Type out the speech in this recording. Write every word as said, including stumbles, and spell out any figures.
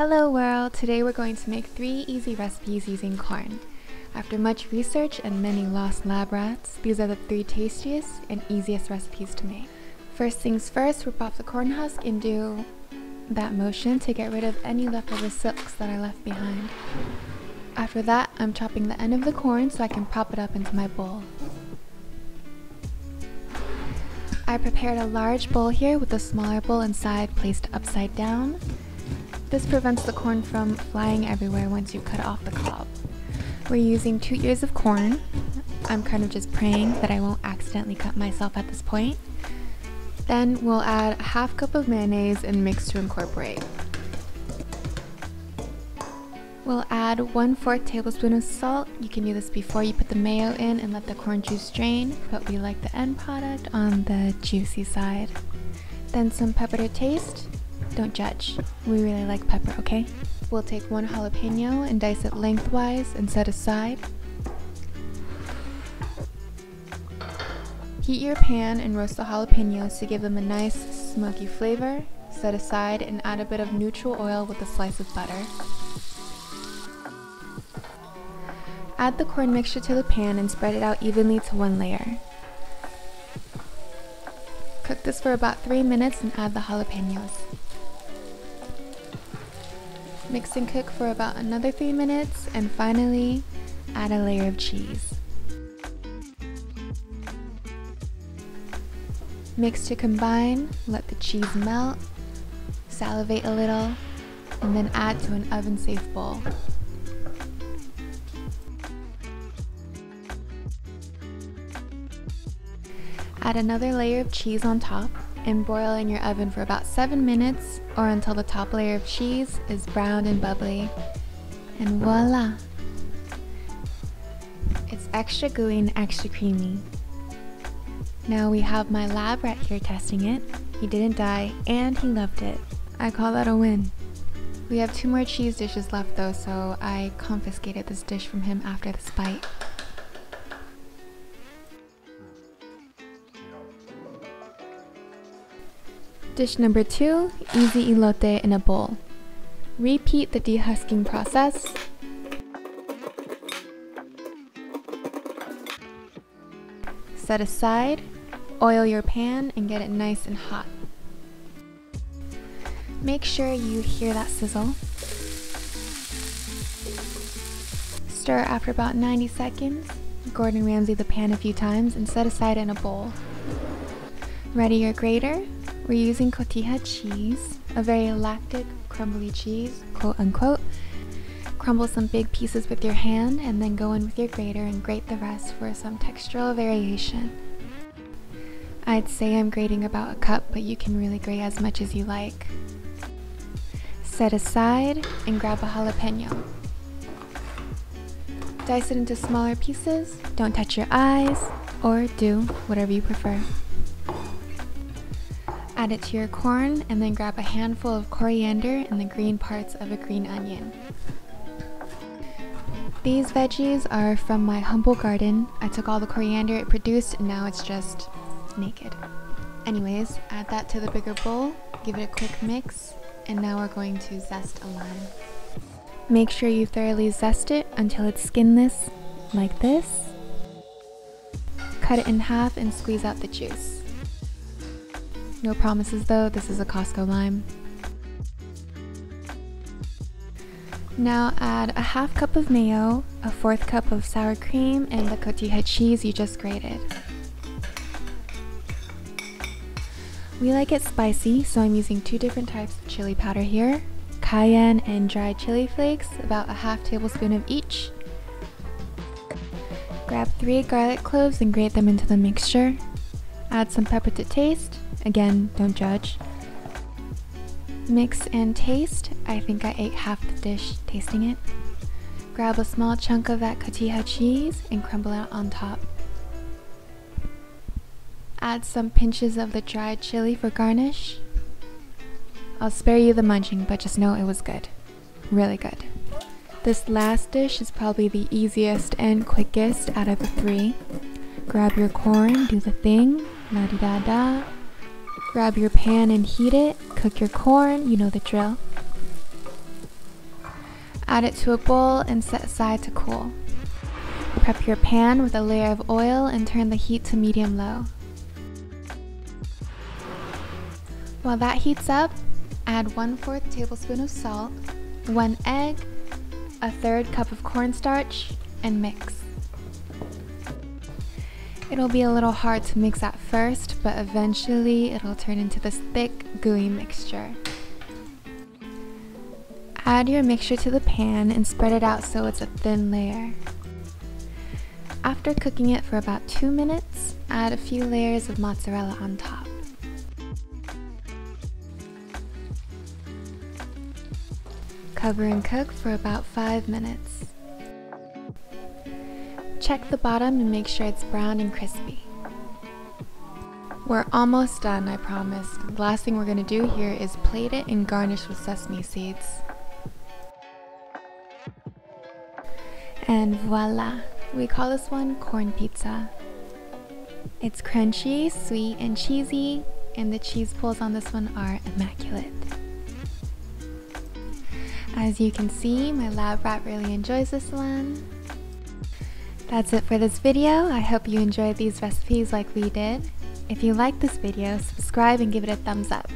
Hello world! Today we're going to make three easy recipes using corn. After much research and many lost lab rats, these are the three tastiest and easiest recipes to make. First things first, rip off the corn husk and do that motion to get rid of any leftover silks that are left behind. After that, I'm chopping the end of the corn so I can pop it up into my bowl. I prepared a large bowl here with a smaller bowl inside placed upside down. This prevents the corn from flying everywhere once you cut off the cob. We're using two ears of corn. I'm kind of just praying that I won't accidentally cut myself at this point. Then we'll add a half cup of mayonnaise and mix to incorporate. We'll add one fourth tablespoon of salt. You can do this before you put the mayo in and let the corn juice drain, but we like the end product on the juicy side. Then some pepper to taste. Don't judge, we really like pepper, okay? We'll take one jalapeno and dice it lengthwise and set aside. Heat your pan and roast the jalapenos to give them a nice smoky flavor. Set aside and add a bit of neutral oil with a slice of butter. Add the corn mixture to the pan and spread it out evenly to one layer. Cook this for about three minutes and add the jalapenos. Mix and cook for about another three minutes, and finally, add a layer of cheese. Mix to combine, let the cheese melt, salivate a little, and then add to an oven-safe bowl. Add another layer of cheese on top, and broil in your oven for about seven minutes or until the top layer of cheese is browned and bubbly. And voila! It's extra gooey and extra creamy. Now we have my lab rat here testing it. He didn't die and he loved it. I call that a win. We have two more cheese dishes left though, so I confiscated this dish from him after this bite. Dish number two, easy elote in a bowl. Repeat the dehusking process. Set aside, oil your pan and get it nice and hot. Make sure you hear that sizzle. Stir after about ninety seconds. Gordon Ramsay the pan a few times and set aside in a bowl. Ready your grater. We're using cotija cheese, a very lactic, crumbly cheese, quote unquote. Crumble some big pieces with your hand and then go in with your grater and grate the rest for some textural variation. I'd say I'm grating about a cup, but you can really grate as much as you like. Set aside and grab a jalapeno. Dice it into smaller pieces. Don't touch your eyes, or do whatever you prefer. Add it to your corn and then grab a handful of coriander and the green parts of a green onion. These veggies are from my humble garden. I took all the coriander it produced and now it's just naked. Anyways, add that to the bigger bowl, give it a quick mix, and now we're going to zest a lime. Make sure you thoroughly zest it until it's skinless, like this. Cut it in half and squeeze out the juice. No promises though, this is a Costco lime. Now add a half cup of mayo, a fourth cup of sour cream, and the cotija cheese you just grated. We like it spicy, so I'm using two different types of chili powder here. Cayenne and dried chili flakes, about a half tablespoon of each. Grab three garlic cloves and grate them into the mixture. Add some pepper to taste. Again, don't judge. Mix and taste. I think I ate half the dish tasting it. Grab a small chunk of that cotija cheese and crumble it on top. Add some pinches of the dried chili for garnish. I'll spare you the munching, but just know it was good. Really good. This last dish is probably the easiest and quickest out of the three. Grab your corn, do the thing, la-di-da-da. Grab your pan and heat it, cook your corn, you know the drill. Add it to a bowl and set aside to cool. Prep your pan with a layer of oil and turn the heat to medium-low. While that heats up, add one fourth tablespoon of salt, one egg, a third cup of cornstarch, and mix. It'll be a little hard to mix at first, but eventually it'll turn into this thick, gooey mixture. Add your mixture to the pan and spread it out so it's a thin layer. After cooking it for about two minutes, add a few layers of mozzarella on top. Cover and cook for about five minutes. Check the bottom and make sure it's brown and crispy. We're almost done, I promise. The last thing we're going to do here is plate it and garnish with sesame seeds. And voila! We call this one corn pizza. It's crunchy, sweet, and cheesy, and the cheese pulls on this one are immaculate. As you can see, my lab rat really enjoys this one. That's it for this video. I hope you enjoyed these recipes like we did. If you liked this video, subscribe and give it a thumbs up.